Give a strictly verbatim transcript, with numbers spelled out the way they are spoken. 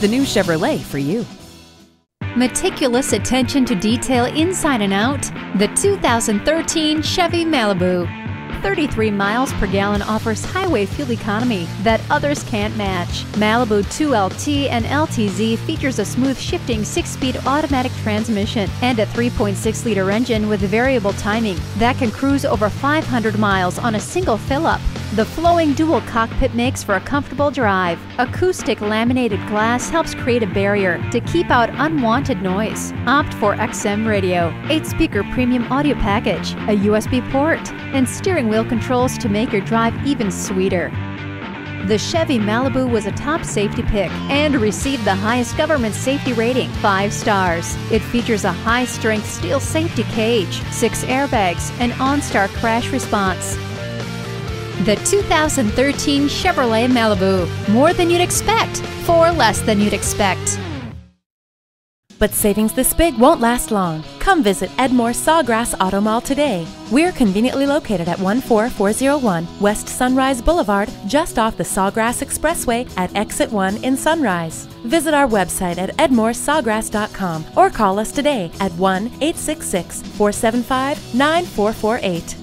It's the new Chevrolet for you. Meticulous attention to detail inside and out. The two thousand thirteen Chevy Malibu. thirty-three miles per gallon offers highway fuel economy that others can't match. Malibu two L T and L T Z features a smooth shifting six-speed automatic transmission and a three point six liter engine with variable timing that can cruise over five hundred miles on a single fill-up. The flowing dual cockpit makes for a comfortable drive. Acoustic laminated glass helps create a barrier to keep out unwanted noise. Opt for X M radio, eight-speaker premium audio package, a U S B port, and steering wheel controls to make your drive even sweeter. The Chevy Malibu was a top safety pick and received the highest government safety rating, five stars. It features a high-strength steel safety cage, six airbags, and OnStar crash response. The two thousand thirteen Chevrolet Malibu. More than you'd expect, for less than you'd expect. But savings this big won't last long. Come visit Ed Morse Sawgrass Auto Mall today. We're conveniently located at one four four zero one West Sunrise Boulevard, just off the Sawgrass Expressway at Exit one in Sunrise. Visit our website at ed morse sawgrass dot com or call us today at one eight six six, four seven five, nine four four eight.